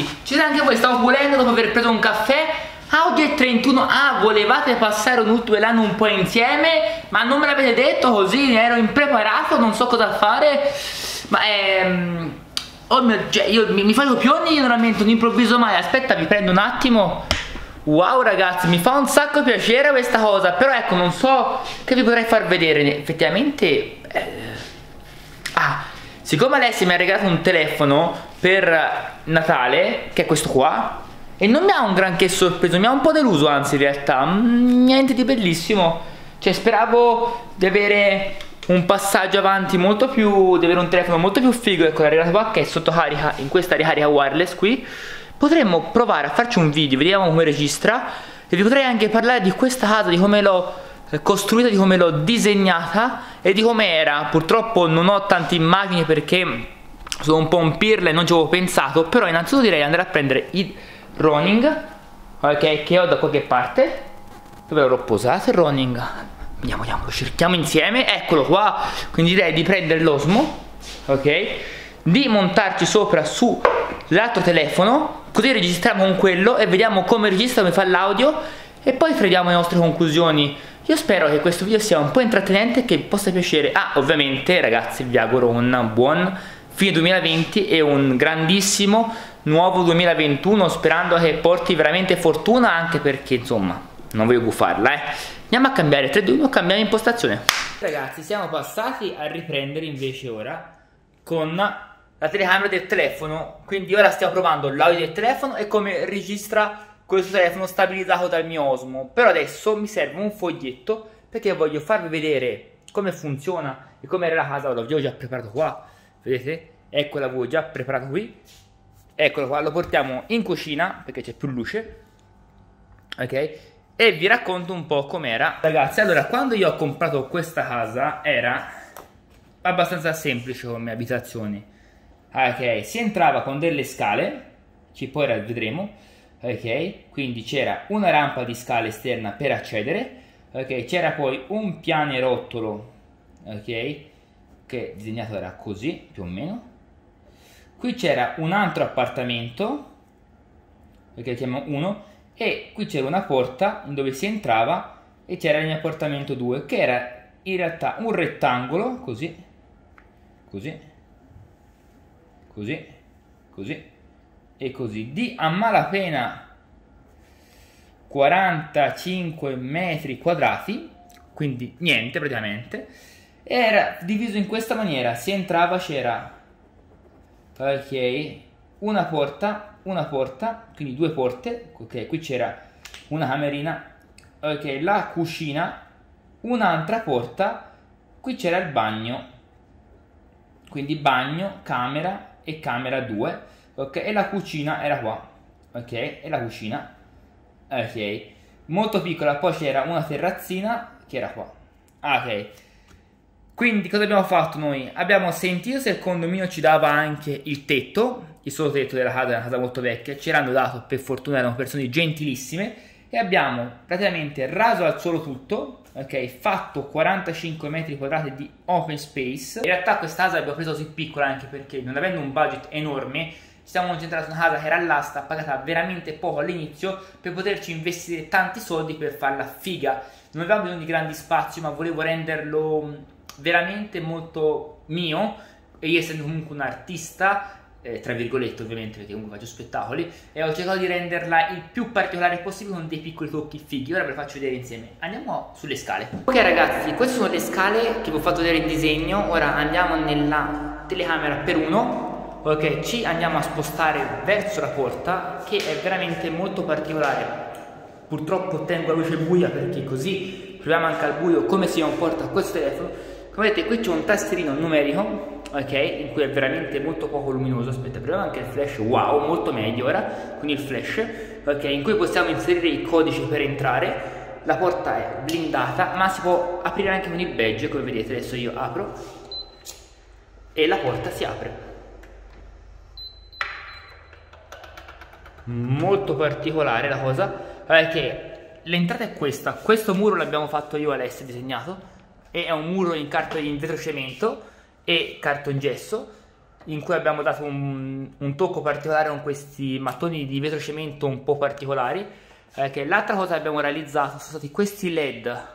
ragazzi, ci siete anche voi, stavo volendo dopo aver preso un caffè. Oggi è 31, volevate passare un ultimo anno un po' insieme, ma non me l'avete detto, così ne ero impreparato, non so cosa fare. Ma oh mio, cioè, io mi faccio pionni generalmente, non improvviso mai. Aspetta, vi prendo un attimo. Wow ragazzi, mi fa un sacco piacere questa cosa, però ecco, non so che vi potrei far vedere effettivamente. Siccome Alessia mi ha regalato un telefono per Natale, che è questo qua, e non mi ha un granché sorpreso, mi ha un po' deluso, anzi in realtà niente di bellissimo. Cioè speravo di avere un passaggio avanti molto più, di avere un telefono molto più figo. Ecco, l'ha regalato qua, che è sotto carica, in questa ricarica wireless qui. Potremmo provare a farci un video, vediamo come registra, e vi potrei anche parlare di questa casa, di come l'ho costruita, di come l'ho disegnata e di come era. Purtroppo non ho tante immagini perché sono un po' un pirla e non ci avevo pensato, però innanzitutto direi di andare a prendere il Ronin, ok, che ho da qualche parte. Dove l'ho posato il Ronin? Andiamo, lo cerchiamo insieme, eccolo qua. Quindi direi di prendere l'Osmo, ok, di montarci sopra su l'altro telefono, così registriamo con quello e vediamo come registra, come fa l'audio, e poi trediamo le nostre conclusioni. Io spero che questo video sia un po' intrattenente e che vi possa piacere. Ovviamente ragazzi vi auguro un buon fine 2020 e un grandissimo nuovo 2021, sperando che porti veramente fortuna, anche perché insomma non voglio buffarla, Andiamo a cambiare 3, 2, 1, cambiamo impostazione. Ragazzi, siamo passati a riprendere invece ora con la telecamera del telefono, quindi ora stiamo provando l'audio del telefono e come registra questo telefono stabilizzato dal mio Osmo. Però adesso mi serve un foglietto perché voglio farvi vedere come funziona e com'era la casa. L'avevo già preparato qua, vedete? Ecco, l'avevo già preparato qui, eccolo qua, lo portiamo in cucina perché c'è più luce, ok? E vi racconto un po' com'era. Ragazzi, allora, quando io ho comprato questa casa era abbastanza semplice come abitazione. Ok, si entrava con delle scale, ci poi vedremo, ok, quindi c'era una rampa di scale esterna per accedere, ok, c'era poi un pianerottolo, ok, che disegnato era così, più o meno. Qui c'era un altro appartamento, ok, chiamo 1, e qui c'era una porta dove si entrava e c'era il mio appartamento 2, che era in realtà un rettangolo, così e così, di a malapena 45 metri quadrati, quindi niente praticamente. Era diviso in questa maniera: si entrava, c'era, ok, una porta, quindi due porte, ok, qui c'era una camerina, ok, la cucina, un'altra porta, qui c'era il bagno, quindi bagno, camera e camera 2, ok, e la cucina era qua, ok, e la cucina, ok, molto piccola. Poi c'era una terrazzina che era qua, ok. Quindi cosa abbiamo fatto noi? Abbiamo sentito se il condominio ci dava anche il tetto, il solo tetto della casa, è una casa molto vecchia, ce l'hanno dato, per fortuna erano persone gentilissime, e abbiamo praticamente raso al suolo tutto, ok, fatto 45 metri quadrati di open space. In realtà questa casa l'abbiamo presa così piccola anche perché, non avendo un budget enorme, ci siamo concentrati su una casa che era all'asta, pagata veramente poco all'inizio, per poterci investire tanti soldi per farla figa. Non avevamo bisogno di grandi spazi, ma volevo renderlo veramente molto mio, e io essendo comunque un artista, tra virgolette ovviamente, perché comunque faccio spettacoli, e ho cercato di renderla il più particolare possibile con dei piccoli tocchi fighi. Ora ve lo faccio vedere insieme. Andiamo sulle scale. Ok ragazzi, queste sono le scale che vi ho fatto vedere il disegno. Ora andiamo nella telecamera per 1, ok, ci andiamo a spostare verso la porta, che è veramente molto particolare. Purtroppo tengo la luce buia perché così proviamo anche al buio come si comporta questo telefono. Come vedete qui c'è un tastierino numerico, ok, in cui è veramente molto poco luminoso. Aspetta, proviamo anche il flash. Wow, molto meglio ora con il flash, ok, in cui possiamo inserire i codici per entrare. La porta è blindata, ma si può aprire anche con il badge, come vedete. Adesso io apro e la porta si apre. Molto particolare la cosa, ok. L'entrata è questa. Questo muro l'abbiamo fatto io, Alessia, disegnato, e è un muro in vetro cemento e cartongesso, in cui abbiamo dato un tocco particolare con questi mattoni di vetrocemento un po' particolari. Che l'altra cosa che abbiamo realizzato sono stati questi LED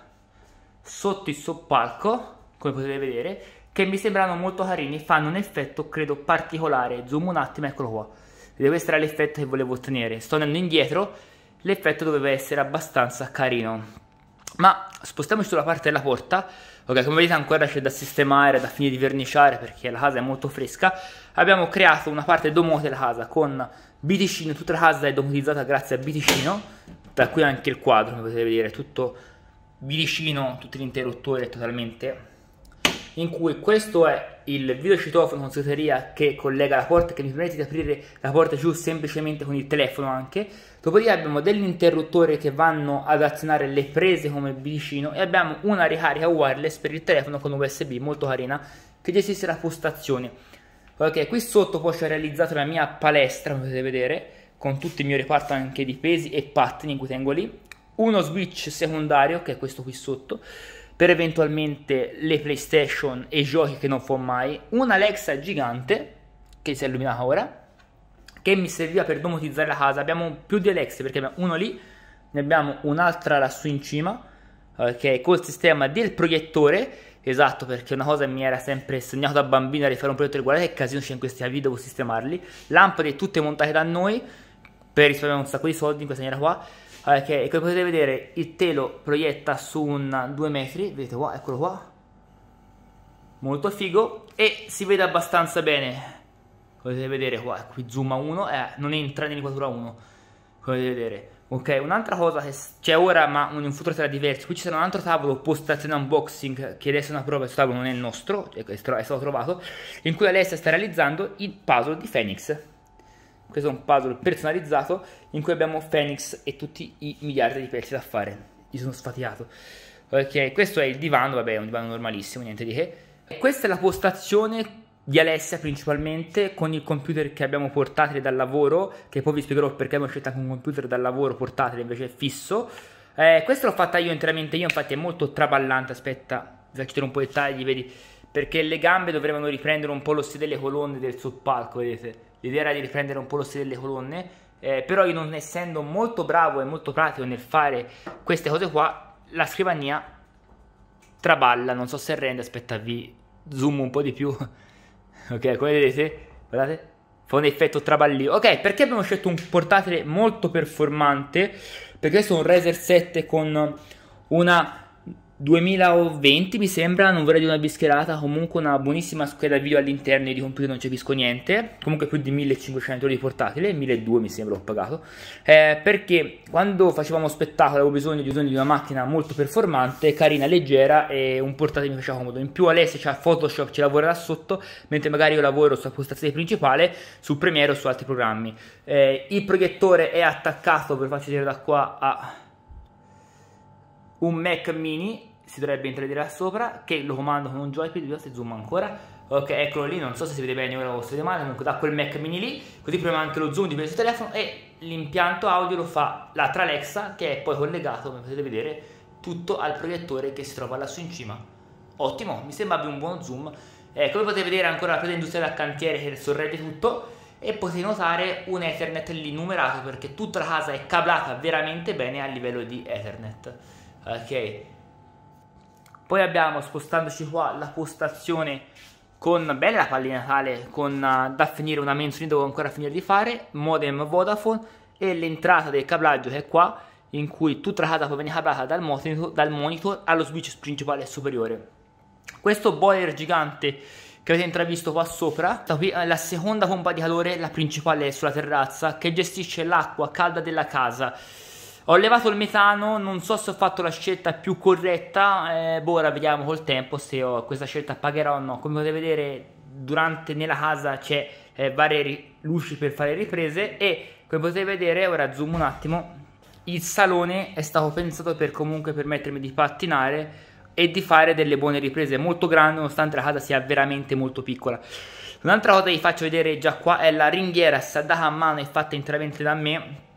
sotto il soppalco, come potete vedere, che mi sembrano molto carini, fanno un effetto credo particolare. Zoom un attimo, eccolo qua. Vedete, questo era l'effetto che volevo ottenere. Sto andando indietro, l'effetto doveva essere abbastanza carino. Ma spostiamoci sulla parte della porta. Ok, come vedete ancora c'è da sistemare, da finire di verniciare, perché la casa è molto fresca. Abbiamo creato una parte domote della casa con BTicino, tutta la casa è domotizzata grazie a BTicino. Da qui anche il quadro, come potete vedere, tutto BTicino, tutto l'interruttore totalmente. In cui questo è il videocitofono con segreteria che collega la porta, che mi permette di aprire la porta giù semplicemente con il telefono anche. Dopodiché abbiamo degli interruttori che vanno ad azionare le prese come BTicino e abbiamo una ricarica wireless per il telefono con USB molto carina che gestisce la postazione. Ok, qui sotto poi ho realizzato la mia palestra, come potete vedere, con tutto il mio reparto anche di pesi e pattini in cui tengo lì. Uno switch secondario che è questo qui sotto, per eventualmente le PlayStation e i giochi che non fa mai, una Alexa gigante, che si è illuminata ora, che mi serviva per domotizzare la casa. Abbiamo più di Alexa, perché abbiamo uno lì, ne abbiamo un'altra lassù in cima, ok, col sistema del proiettore, esatto, perché una cosa mi era sempre sognato da bambino era di fare un proiettore, guardate che casino c'è in questi video, devo sistemarli, lampade tutte montate da noi, per risparmiare un sacco di soldi in questa maniera qua. Okay, come potete vedere il telo proietta su un 2 metri, vedete qua, eccolo qua, molto figo, e si vede abbastanza bene, potete vedere qua, qui zoom a 1, non entra nell'inquadratura 1, come potete vedere. Ok, un'altra cosa che c'è ora ma in un futuro sarà diverso, qui ci sarà un altro tavolo postazione unboxing, che adesso è una prova, questo tavolo non è il nostro, è stato trovato, in cui Alessia sta realizzando il puzzle di Fenix. Questo è un puzzle personalizzato in cui abbiamo Fenix e tutti i miliardi di pezzi da fare. Io sono sfatiato. Ok, questo è il divano, vabbè, è un divano normalissimo, niente di che. E questa è la postazione di Alessia principalmente, con il computer che abbiamo portatile dal lavoro, che poi vi spiegherò perché abbiamo scelto anche un computer dal lavoro portatile invece fisso. Questo l'ho fatta io interamente io, infatti è molto traballante, aspetta, faccio un po' i dettagli, vedi, perché le gambe dovevano riprendere un po' lo stile delle colonne del soppalco, vedete. L'idea era di riprendere un po' lo stile delle colonne, però io non essendo molto bravo e molto pratico nel fare queste cose qua, la scrivania traballa, non so se rende, aspetta vi zoom un po' di più. Ok, come vedete, guardate, fa un effetto traballio. Ok, perché abbiamo scelto un portatile molto performante? Perché questo è un Razer 7 con una 2020 mi sembra, non vorrei dire una bischerata, comunque una buonissima scheda video all'interno, di computer non capisco niente, comunque più di 1500 euro di portatile, 1200 mi sembra ho pagato, perché quando facevamo spettacolo avevo bisogno di una macchina molto performante, carina, leggera, e un portatile mi faceva comodo. In più Alessia c'ha Photoshop, ci lavora là sotto, mentre magari io lavoro sulla postazione principale, su Premiere o su altri programmi. Il proiettore è attaccato, ve lo faccio vedere da qua, a un Mac Mini, si dovrebbe intravedere là sopra, che lo comando con un joypad, se zoom ancora, ok, eccolo lì, non so se si vede bene ora o se vede male, comunque da quel Mac Mini lì, così prima anche lo zoom di questo telefono, e l'impianto audio lo fa l'altra Alexa, che è poi collegato, come potete vedere, tutto al proiettore che si trova lassù in cima. Ottimo, mi sembra abbia un buon zoom. Come potete vedere ancora la presa industriale a cantiere che sorregge tutto, e potete notare un Ethernet lì numerato, perché tutta la casa è cablata veramente bene a livello di Ethernet. Ok, poi abbiamo, spostandoci qua, la postazione con bella pallina natale, con da finire una menzionina, devo ancora finire di fare, modem Vodafone, e l'entrata del cablaggio che è qua, in cui tutta la casa può venire cablata dal monitor allo switch principale superiore. Questo boiler gigante che avete intravisto qua sopra, da qui la seconda pompa di calore, la principale è sulla terrazza, che gestisce l'acqua calda della casa. Ho levato il metano, non so se ho fatto la scelta più corretta, boh, ora vediamo col tempo se questa scelta pagherò o no. Come potete vedere nella casa c'è varie luci per fare riprese, e come potete vedere, ora zoom un attimo, il salone è stato pensato per comunque permettermi di pattinare e di fare delle buone riprese molto grandi, nonostante la casa sia veramente molto piccola. Un'altra cosa che vi faccio vedere già qua è la ringhiera saldata a mano e fatta interamente da me,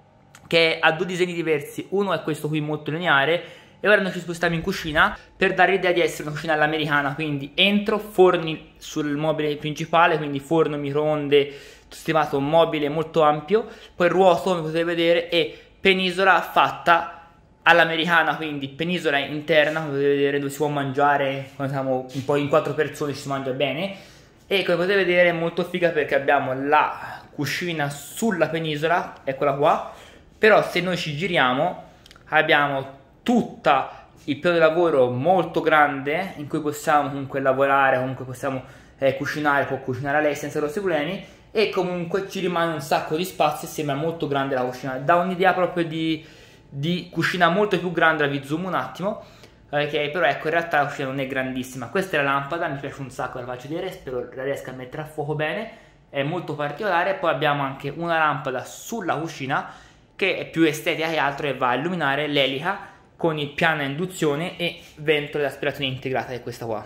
che ha due disegni diversi, uno è questo qui molto lineare e ora noi ci spostiamo in cucina per dare l'idea di essere una cucina all'americana, quindi entro, forni sul mobile principale, quindi forno, microonde, tutto stimato, mobile molto ampio, poi ruoto come potete vedere e penisola fatta all'americana, quindi penisola interna come potete vedere, dove si può mangiare quando siamo un po' in 4 persone, ci si mangia bene. E come potete vedere è molto figa perché abbiamo la cucina sulla penisola, eccola qua, però se noi ci giriamo abbiamo tutta il piano di lavoro molto grande in cui possiamo comunque lavorare, comunque possiamo cucinare, può cucinare lei senza grossi problemi, e comunque ci rimane un sacco di spazio e sembra molto grande la cucina, dà un'idea proprio di cucina molto più grande. Vi zoom un attimo, ok, però ecco, in realtà la cucina non è grandissima. Questa è la lampada, mi piace un sacco, la faccio vedere, spero la riesca a mettere a fuoco bene, è molto particolare. Poi abbiamo anche una lampada sulla cucina che è più estetica che altro e va a illuminare l'elica con il piano a induzione e ventole d'aspirazione integrata, che è questa qua,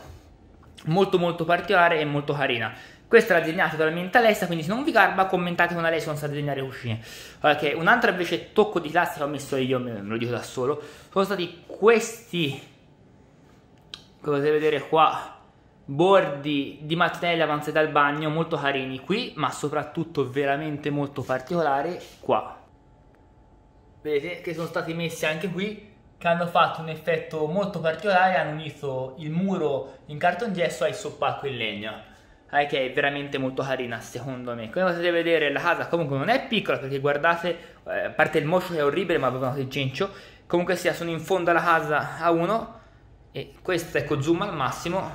molto molto particolare e molto carina. Questa l'ha disegnata totalmente Alessia, quindi se non vi garba commentate con Alessia, non sa disegnare cucine. Ok, un'altra invece tocco di classe che ho messo io, me lo dico da solo, sono stati questi, come potete vedere qua, bordi di mattonelle avanzate al bagno, molto carini qui, ma soprattutto veramente molto particolari qua. Vedete che sono stati messi anche qui, che hanno fatto un effetto molto particolare, hanno unito il muro in cartongesso ai soppacco in legno. Ok, è veramente molto carina secondo me. Come potete vedere la casa comunque non è piccola, perché guardate, a parte il moscio che è orribile, ma avevano il cencio, comunque sia sono in fondo alla casa A1 e questa, ecco, zoom al massimo,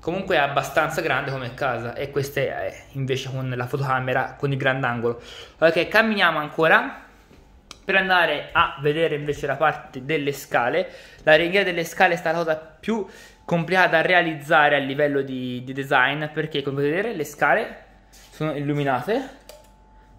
comunque è abbastanza grande come casa, e questa è invece con la fotocamera con il grandangolo. Ok, camminiamo ancora per andare a vedere invece la parte delle scale. La ringhiera delle scale è stata la cosa più complicata da realizzare a livello di design, perché come potete vedere le scale sono illuminate,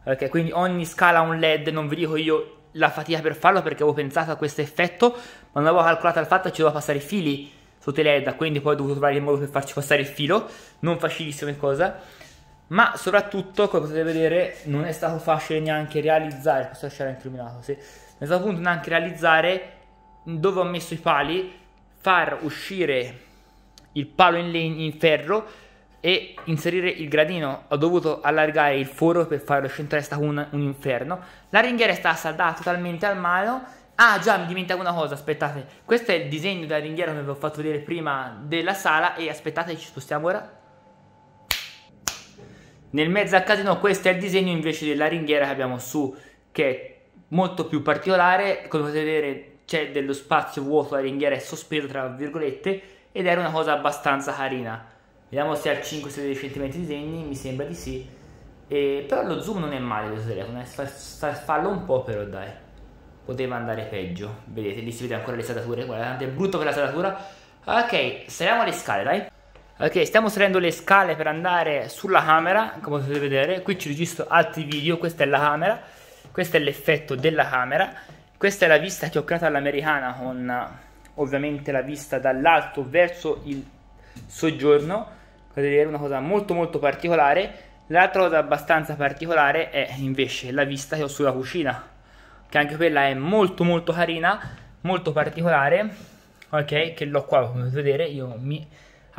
ok, quindi ogni scala ha un LED. Non vi dico io la fatica per farlo perché avevo pensato a questo effetto, ma non avevo calcolato il fatto che ci doveva passare i fili sotto i LED, quindi poi ho dovuto trovare il modo per farci passare il filo, non facilissima cosa. Ma soprattutto, come potete vedere, non è stato facile neanche realizzare, questo c'era anche illuminato, sì, non è stato appunto neanche realizzare dove ho messo i pali, far uscire il palo in ferro e inserire il gradino. Ho dovuto allargare il foro per farlo scentrare, è stato un inferno. La ringhiera è stata saldata totalmente al mano. Ah già, mi dimentico una cosa, aspettate, questo è il disegno della ringhiera che vi ho fatto vedere prima della sala, e aspettate ci spostiamo ora nel mezzo al casino. Questo è il disegno invece della ringhiera che abbiamo su, che è molto più particolare, come potete vedere c'è dello spazio vuoto, la ringhiera è sospesa tra virgolette, ed era una cosa abbastanza carina. Vediamo se ha 5-16 cm di disegni, mi sembra di sì, però lo zoom non è male questo telefono, fallo un po', però dai, poteva andare peggio. Vedete, lì si vede ancora le saldature, guardate, è brutto per la saldatura. Ok, saliamo le scale, dai. Ok, stiamo salendo le scale per andare sulla camera, come potete vedere, qui ci registro altri video. Questa è la camera, questo è l'effetto della camera. Questa è la vista che ho creato all'americana, con ovviamente la vista dall'alto verso il soggiorno. È una cosa molto molto particolare. L'altra cosa abbastanza particolare è invece la vista che ho sulla cucina, che anche quella è molto molto carina, molto particolare. Ok, che l'ho qua, come potete vedere, io mi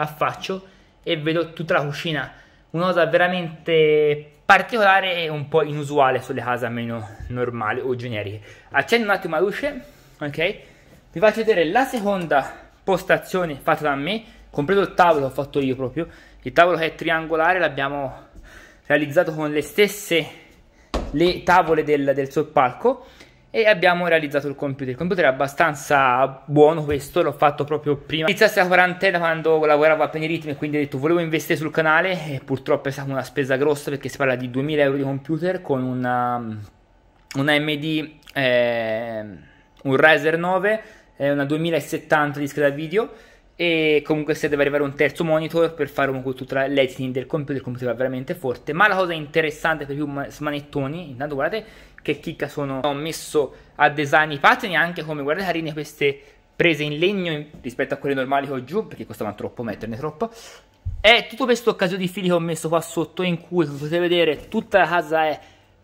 affaccio e vedo tutta la cucina. Una cosa veramente particolare e un po' inusuale sulle case meno normali o generiche. Accendo un attimo la luce, ok? Vi faccio vedere la seconda postazione fatta da me, compreso il tavolo che ho fatto io proprio. Il tavolo che è triangolare l'abbiamo realizzato con le stesse tavole del soppalco, e abbiamo realizzato il computer. Il computer è abbastanza buono, questo l'ho fatto proprio prima iniziasse la quarantena, quando lavoravo a Penny, quindi ho detto volevo investire sul canale, e purtroppo è stata una spesa grossa perché si parla di 2000 euro di computer con una AMD, un Razer 9, una 2070 di scheda video, e comunque se deve arrivare un terzo monitor per fare comunque tutta l'editing del computer. Il computer va veramente forte, ma la cosa interessante per più smanettoni, intanto guardate che chicca sono, ho messo a design i pattern, anche come, guardate carine queste prese in legno rispetto a quelle normali che ho giù, perché costavano troppo metterne troppo. E tutto questo occasione di fili che ho messo qua sotto, in cui potete vedere tutta la casa è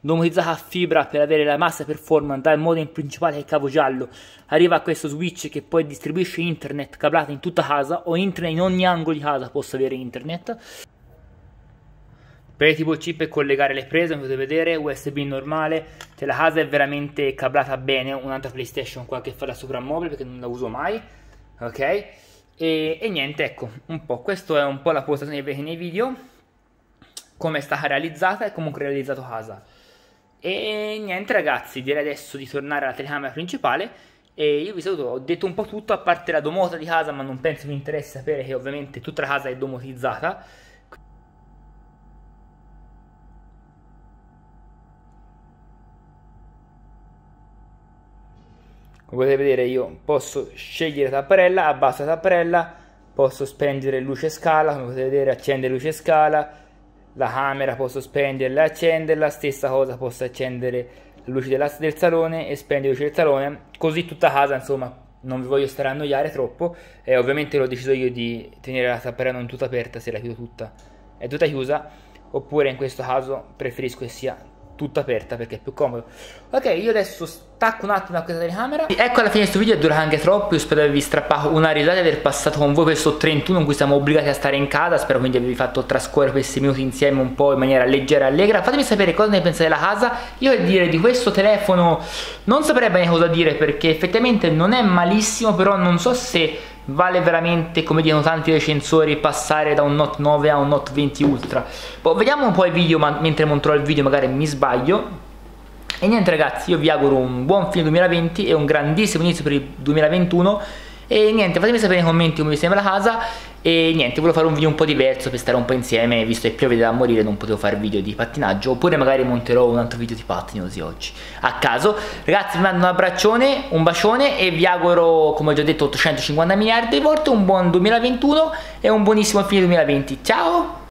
normalizzata a fibra per avere la massa performance dal modem principale al cavo giallo, arriva a questo switch che poi distribuisce internet cablata in tutta casa o internet in ogni angolo di casa possa avere internet. Per il tipo C per collegare le prese, come potete vedere, USB normale. Se la casa è veramente cablata bene, un'altra PlayStation qua che fa da soprammobile perché non la uso mai, ok? E niente, ecco, un po', questo è un po' la postazione che vedete nei video, come è stata realizzata e comunque realizzato casa. E niente ragazzi, direi adesso di tornare alla telecamera principale e io vi saluto, ho detto un po' tutto, a parte la domota di casa, ma non penso vi interessi sapere che ovviamente tutta la casa è domotizzata. Come potete vedere io posso scegliere la tapparella, abbasso la tapparella, posso spengere luce e scala, come potete vedere accende luce e scala, la camera posso spenderla e accenderla, stessa cosa posso accendere la luce del salone e spendere luce del salone, così tutta casa insomma, non vi voglio stare a annoiare troppo e ovviamente l'ho deciso io di tenere la tapparella non tutta aperta, se la chiudo tutta è tutta chiusa, oppure in questo caso preferisco che sia tutta aperta perché è più comodo. Ok, io adesso stacco un attimo da questa telecamera. Ecco, alla fine di questo video è durato anche troppo. Io spero di avervi strappato una risata e aver passato con voi questo 31 in cui siamo obbligati a stare in casa. Spero quindi di avervi fatto trascorrere questi minuti insieme un po' in maniera leggera e allegra. Fatemi sapere cosa ne pensate della casa. Io per dire di questo telefono non saprei bene cosa dire perché effettivamente non è malissimo, però non so se vale veramente, come dicono tanti recensori, passare da un Note 9 a un Note 20 Ultra. Poi vediamo un po' il video, ma mentre monterò il video magari mi sbaglio. E niente ragazzi, io vi auguro un buon fine 2020 e un grandissimo inizio per il 2021. E niente, fatemi sapere nei commenti come vi sembra la casa. E niente, volevo fare un video un po' diverso per stare un po' insieme, visto che piove da morire non potevo fare video di pattinaggio. Oppure magari monterò un altro video di pattini così oggi a caso. Ragazzi, vi mando un abbraccione, un bacione e vi auguro, come ho già detto 850 miliardi di volte, un buon 2021 e un buonissimo fine 2020. Ciao!